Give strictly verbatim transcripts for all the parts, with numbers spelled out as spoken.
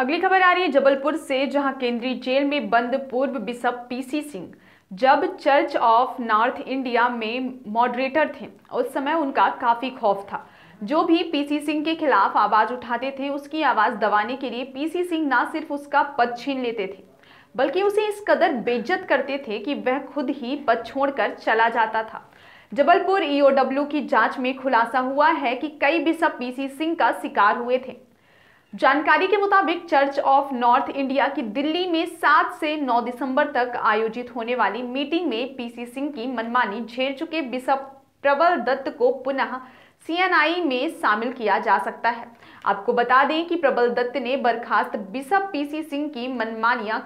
अगली खबर आ रही है जबलपुर से, जहां केंद्रीय जेल में बंद पूर्व बिशप पीसी सिंह जब चर्च ऑफ नॉर्थ इंडिया में मॉडरेटर थे उस समय उनका काफ़ी खौफ था। जो भी पीसी सिंह के खिलाफ आवाज़ उठाते थे उसकी आवाज़ दबाने के लिए पीसी सिंह ना सिर्फ उसका पद छीन लेते थे बल्कि उसे इस कदर बेइज्जत करते थे कि वह खुद ही पद छोड़कर चला जाता था। जबलपुर ई ओ डब्ल्यू की जांच में खुलासा हुआ है कि कई बिशप पीसी सिंह का शिकार हुए थे। जानकारी के मुताबिक चर्च ऑफ नॉर्थ इंडिया की दिल्ली में सात से नौ दिसंबर तक आयोजित होने वाली मीटिंग में पीसी सिंह की मनमानी झेल चुके बिशप प्रबल दत्त को पुनः सी एन आई में शामिल किया जा सकता है। आपको बता दें कि प्रबल दत्त ने बर्खास्त बिशप पीसी सिंह की मनमानियां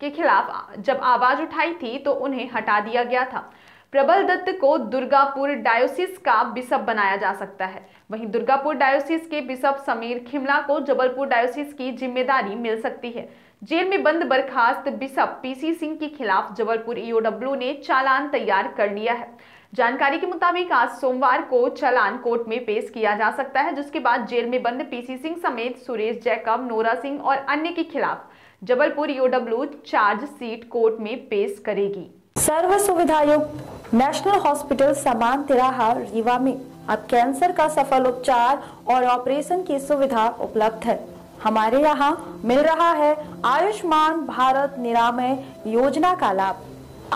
के खिलाफ जब आवाज उठाई थी तो उन्हें हटा दिया गया था। प्रबल दत्त को दुर्गापुर डायोसिस का बिशप बनाया जा सकता है। वहीं दुर्गापुर डायोसिस के बिशप समीर खिमला को जबलपुर डायोसिस की जिम्मेदारी मिल सकती है। जेल में बंद बर्खास्त बिशप पीसी सिंह के खिलाफ जबलपुर ई ओ डब्ल्यू ने चालान तैयार कर लिया है। जानकारी के मुताबिक आज सोमवार को चालान कोर्ट में पेश किया जा सकता है, जिसके बाद जेल में बंद पीसी सिंह समेत सुरेश जैकब, नोरा सिंह और अन्य के खिलाफ Jabalpur E O W chargesheet court में पेश करेगी। सर्व सुविधायुक्त नेशनल हॉस्पिटल समान तिराहा रीवा में अब कैंसर का सफल उपचार और ऑपरेशन की सुविधा उपलब्ध है। हमारे यहाँ मिल रहा है आयुष्मान भारत निरामय योजना का लाभ।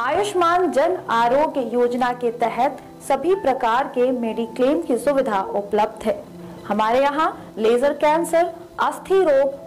आयुष्मान जन आरोग्य योजना के तहत सभी प्रकार के मेडिक्लेम की सुविधा उपलब्ध है। हमारे यहाँ लेजर कैंसर, अस्थि रोग,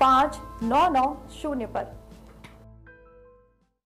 पाँच नौ नौ शून्य पर।